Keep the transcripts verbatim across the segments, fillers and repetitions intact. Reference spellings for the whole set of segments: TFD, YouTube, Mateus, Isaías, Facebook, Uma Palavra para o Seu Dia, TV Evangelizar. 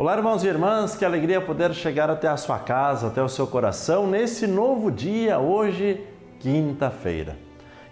Olá, irmãos e irmãs, que alegria poder chegar até a sua casa, até o seu coração, nesse novo dia, hoje, quinta-feira.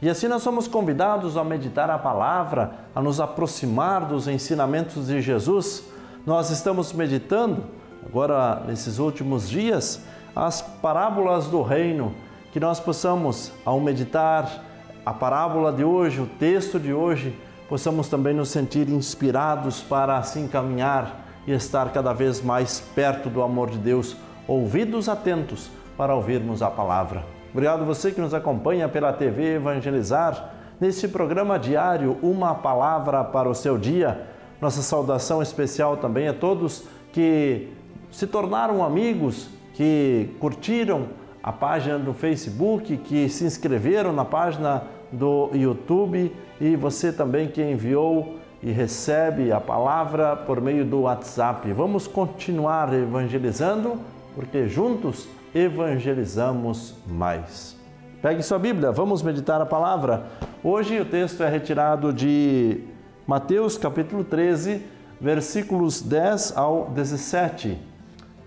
E assim nós somos convidados a meditar a palavra, a nos aproximar dos ensinamentos de Jesus. Nós estamos meditando, agora, nesses últimos dias, as parábolas do reino, que nós possamos, ao meditar a parábola de hoje, o texto de hoje, possamos também nos sentir inspirados para assim caminhar e estar cada vez mais perto do amor de Deus, ouvidos atentos para ouvirmos a palavra. Obrigado você que nos acompanha pela T V Evangelizar, neste programa diário, Uma Palavra para o Seu Dia. Nossa saudação especial também a todos que se tornaram amigos, que curtiram a página do Facebook, que se inscreveram na página do YouTube, e você também que enviou e recebe a palavra por meio do WhatsApp. Vamos continuar evangelizando, porque juntos evangelizamos mais. Pegue sua Bíblia, vamos meditar a palavra. Hoje o texto é retirado de Mateus capítulo treze, versículos dez ao dezessete.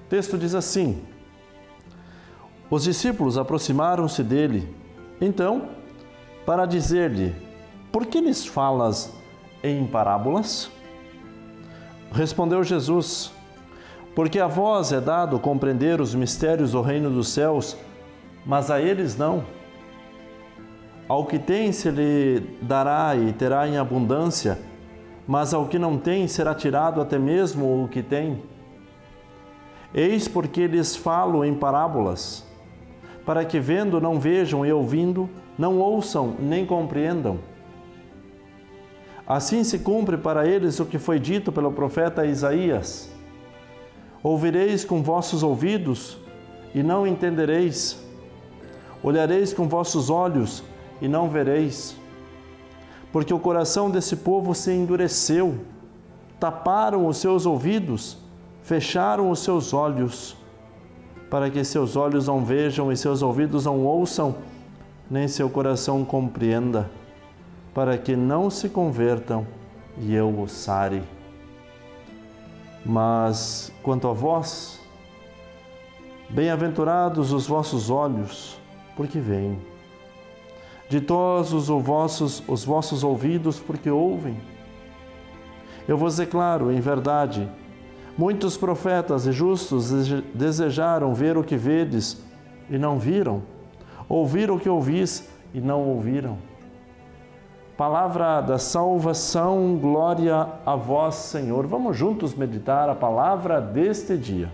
O texto diz assim: Os discípulos aproximaram-se dele, então, para dizer-lhe: Por que lhes falas em parábolas? Respondeu Jesus: Porque a vós é dado compreender os mistérios do reino dos céus, mas a eles não. Ao que tem se lhe dará e terá em abundância, mas ao que não tem será tirado até mesmo o que tem. Eis porque lhes falo em parábolas, para que vendo não vejam e ouvindo não ouçam nem compreendam. Assim se cumpre para eles o que foi dito pelo profeta Isaías: Ouvireis com vossos ouvidos e não entendereis, olhareis com vossos olhos e não vereis. Porque o coração desse povo se endureceu, taparam os seus ouvidos, fecharam os seus olhos, para que seus olhos não vejam e seus ouvidos não ouçam, nem seu coração compreenda, para que não se convertam e eu os sare. Mas quanto a vós, bem-aventurados os vossos olhos, porque veem. Ditosos os vossos, os vossos ouvidos, porque ouvem. Eu vos declaro, em verdade, muitos profetas e justos desejaram ver o que vedes e não viram, ouvir o que ouvis e não ouviram. Palavra da salvação, glória a vós, Senhor. Vamos juntos meditar a palavra deste dia.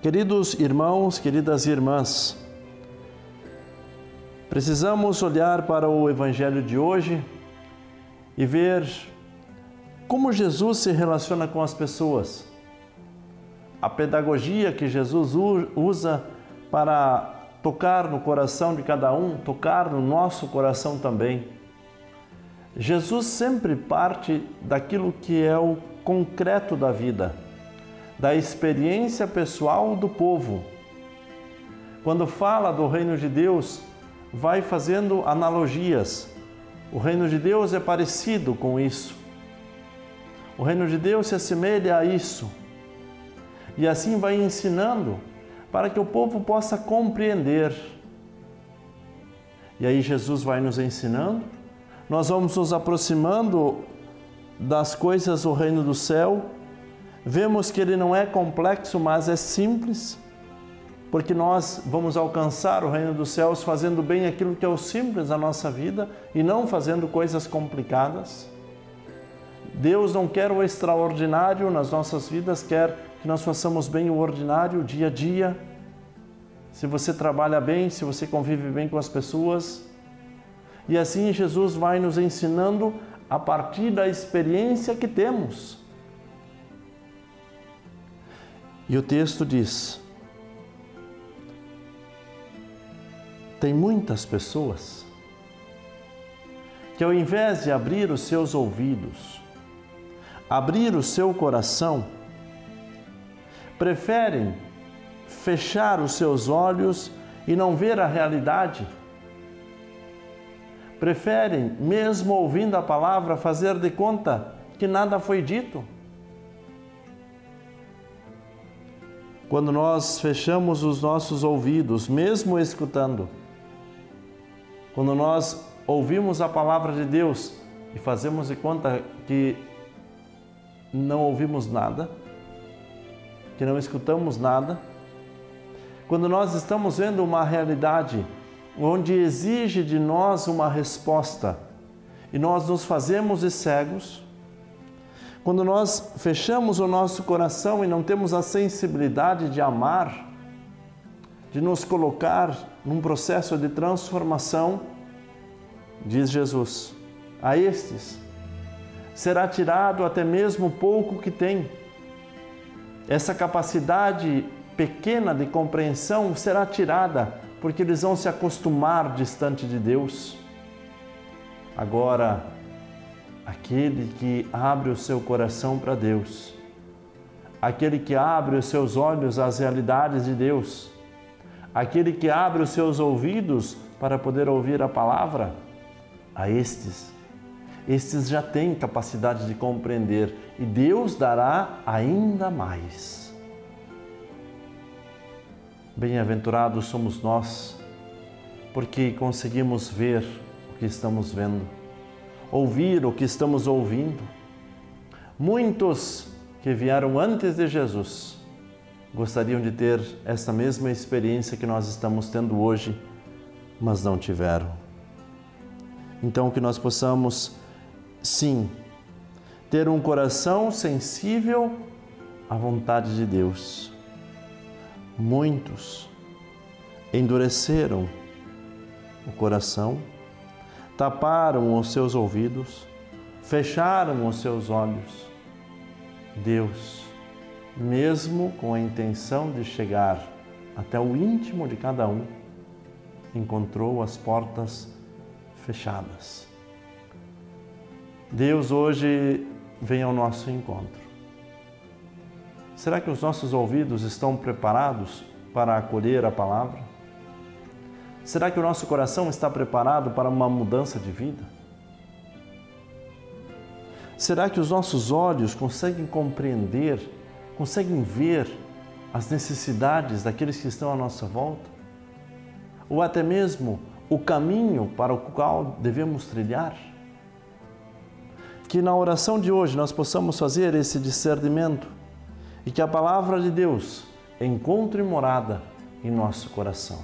Queridos irmãos, queridas irmãs, precisamos olhar para o Evangelho de hoje e ver como Jesus se relaciona com as pessoas. A pedagogia que Jesus usa para tocar no coração de cada um, tocar no nosso coração também. Jesus sempre parte daquilo que é o concreto da vida, da experiência pessoal do povo. Quando fala do reino de Deus, vai fazendo analogias. O reino de Deus é parecido com isso. O reino de Deus se assemelha a isso. E assim vai ensinando, para que o povo possa compreender. E aí Jesus vai nos ensinando, nós vamos nos aproximando das coisas do reino do céu, vemos que ele não é complexo, mas é simples, porque nós vamos alcançar o reino dos céus fazendo bem aquilo que é o simples da nossa vida e não fazendo coisas complicadas. Deus não quer o extraordinário nas nossas vidas, quer que nós façamos bem o ordinário, o dia a dia. Se você trabalha bem, se você convive bem com as pessoas. E assim Jesus vai nos ensinando a partir da experiência que temos. E o texto diz: tem muitas pessoas que, ao invés de abrir os seus ouvidos, abrir o seu coração, preferem fechar os seus olhos e não ver a realidade. preferem, mesmo ouvindo a palavra, fazer de conta que nada foi dito. Quando nós fechamos os nossos ouvidos, mesmo escutando, quando nós ouvimos a palavra de Deus e fazemos de conta que não ouvimos nada, que não escutamos nada, quando nós estamos vendo uma realidade onde exige de nós uma resposta e nós nos fazemos de cegos, quando nós fechamos o nosso coração e não temos a sensibilidade de amar, de nos colocar num processo de transformação, diz Jesus, a estes será tirado até mesmo o pouco que tem. Essa capacidade pequena de compreensão será tirada, porque eles vão se acostumar distante de Deus. Agora, aquele que abre o seu coração para Deus, aquele que abre os seus olhos às realidades de Deus, aquele que abre os seus ouvidos para poder ouvir a palavra, a estes, estes já têm capacidade de compreender e Deus dará ainda mais. Bem-aventurados somos nós, porque conseguimos ver o que estamos vendo, ouvir o que estamos ouvindo. Muitos que vieram antes de Jesus gostariam de ter essa mesma experiência que nós estamos tendo hoje, mas não tiveram. Então, que nós possamos, sim, ter um coração sensível à vontade de Deus. Muitos endureceram o coração, taparam os seus ouvidos, fecharam os seus olhos. Deus, mesmo com a intenção de chegar até o íntimo de cada um, encontrou as portas fechadas. Deus hoje vem ao nosso encontro. Será que os nossos ouvidos estão preparados para acolher a palavra? Será que o nosso coração está preparado para uma mudança de vida? Será que os nossos olhos conseguem compreender, conseguem ver as necessidades daqueles que estão à nossa volta? Ou até mesmo o caminho para o qual devemos trilhar? Que na oração de hoje nós possamos fazer esse discernimento e que a palavra de Deus encontre morada em nosso coração.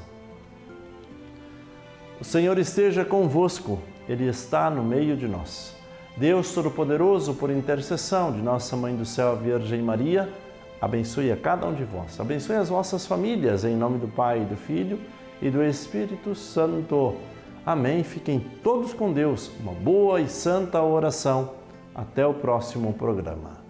O Senhor esteja convosco, Ele está no meio de nós. Deus Todo-Poderoso, por intercessão de Nossa Mãe do Céu, a Virgem Maria, abençoe a cada um de vós, abençoe as vossas famílias, em nome do Pai, do Filho e do Espírito Santo. Amém. Fiquem todos com Deus. Uma boa e santa oração. Até o próximo programa.